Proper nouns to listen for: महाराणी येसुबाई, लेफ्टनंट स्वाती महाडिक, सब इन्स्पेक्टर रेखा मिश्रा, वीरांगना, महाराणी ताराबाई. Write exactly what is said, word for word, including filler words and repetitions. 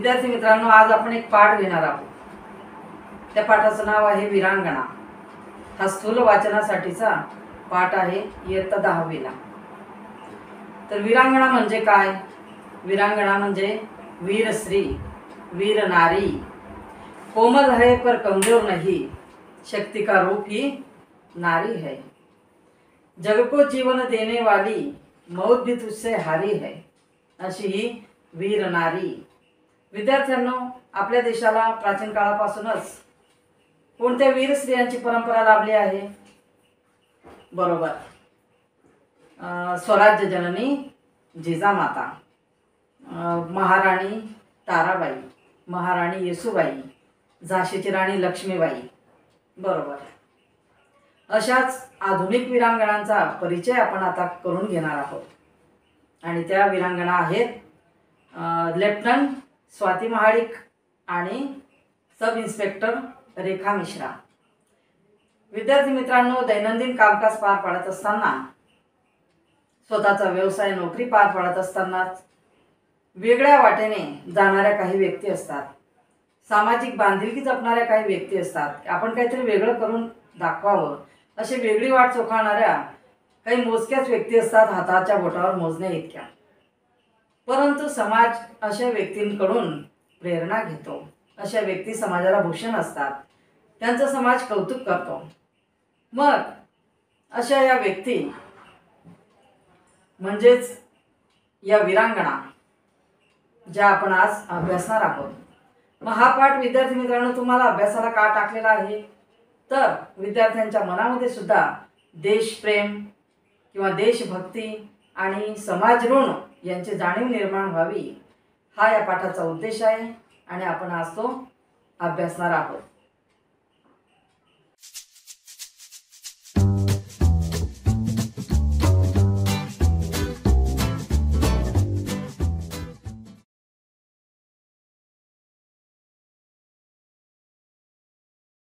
विद्यार्थी मित्रांनो, आज आपण एक पाठ घेणार आहोत। त्या पाठाचं नाव आहे वीरांगणा। हा स्थूल वाचनासाठीचा पाठ आहे इयत्ता दहावीला। तर वीरांगणा म्हणजे काय? वीरांगणा म्हणजे वीर स्त्री, वीर नारी। कोमल है पर कमजोर नहीं, शक्ति का रूप ही नारी है। जग को जीवन देने वाली, मौत भी तुझसे हारी है, अशी ही वीर नारी। विद्यार्थ्यांनो, आपल्या देशाला प्राचीन काळापासूनच कोणत्या वीर स्त्रियांची परंपरा लाभली आहे? बरोबर, स्वराज्य जननी जिजामाता, महाराणी ताराबाई, महाराणी येसुबाई, झांसीची राणी लक्ष्मीबाई, बरोबर। अशाच आधुनिक वीरांगणांचा परिचय आपण आता करून घेणार आहोत। आणि त्या वीरांगणा आहेत लेफ्टनंट स्वाती महाडिक आणि सब इन्स्पेक्टर रेखा मिश्रा। विद्यार्थी मित्रांनो, दैनंदिन कामकाज पार पाडत असताना, स्वतःचा व्यवसाय नोकरी पार पाडत असताना वेगळ्या वाटेने जाणाऱ्या काही व्यक्ती असतात, सामाजिक बांधिलकी जपणाऱ्या काही व्यक्ती असतात। आपण काहीतरी वेगळं करून दाखवावं असे वेगळी वाट चोखणाऱ्या काही मोजक्याच व्यक्ती असतात, हाताच्या बोटावर मोजण्या इतक्या। परंतु समाज अशा व्यक्तींकडून प्रेरणा घेतो। अशा व्यक्ती समाजाला भूषण असतात, त्यांचा समाज कौतुक करतो। मग अशा या व्यक्ती म्हणजेच या वीरांगणा, ज्या आपण आज अभ्यासणार आहोत। मग हा पाठ विद्यार्थी मित्रांनो तुम्हाला अभ्यासाला का टाकलेला आहे? तर विद्यार्थ्यांच्या मनामध्ये सुद्धा देशप्रेम किंवा देशभक्ती आणि समाजऋण यांची जाणीव निर्माण व्हावी, हा या पाठाचा उद्देश आहे। आणि आपण आज तो अभ्यासणार आहोत।